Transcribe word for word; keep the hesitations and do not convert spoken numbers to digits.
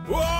Whoa!